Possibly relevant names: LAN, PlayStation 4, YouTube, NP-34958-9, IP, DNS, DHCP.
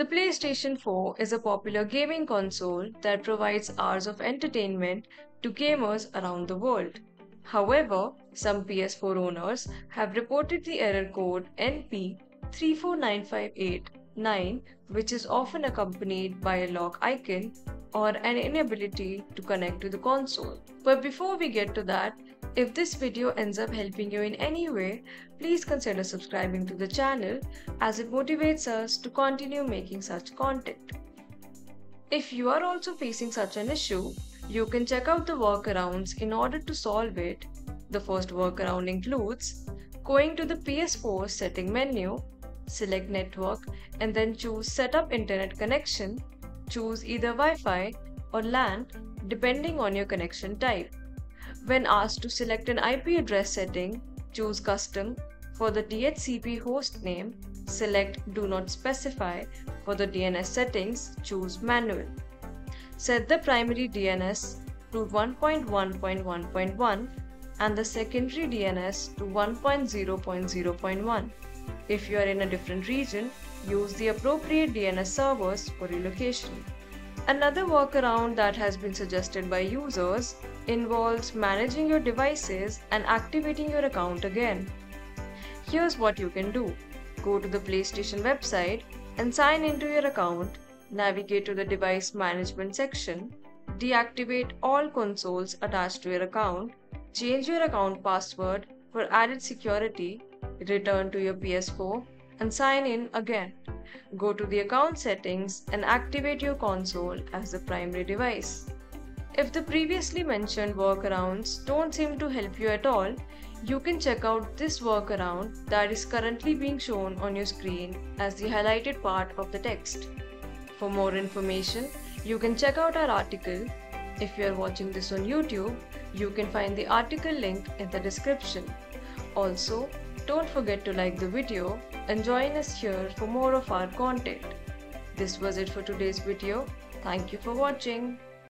The PlayStation 4 is a popular gaming console that provides hours of entertainment to gamers around the world. However, some PS4 owners have reported the error code NP-34958-9, which is often accompanied by a lock icon or an inability to connect to the console. But before we get to that, if this video ends up helping you in any way, please consider subscribing to the channel as it motivates us to continue making such content. If you are also facing such an issue, you can check out the workarounds in order to solve it. The first workaround includes going to the PS4 setting menu, select network and then choose setup internet connection, choose either Wi-Fi or LAN depending on your connection type. When asked to select an IP address setting, choose custom for the DHCP host name, select do not specify, for the DNS settings choose manual. Set the primary DNS to 1.1.1.1 and the secondary DNS to 1.0.0.1. If you are in a different region, use the appropriate DNS servers for your location. Another workaround that has been suggested by users involves managing your devices and activating your account again. Here's what you can do. Go to the PlayStation website and sign into your account. Navigate to the Device Management section, deactivate all consoles attached to your account, change your account password for added security, return to your PS4 and sign in again. Go to the account settings and activate your console as the primary device. If the previously mentioned workarounds don't seem to help you at all, you can check out this workaround that is currently being shown on your screen as the highlighted part of the text. For more information, you can check out our article. If you are watching this on YouTube, you can find the article link in the description. Also, don't forget to like the video and join us here for more of our content. This was it for today's video. Thank you for watching.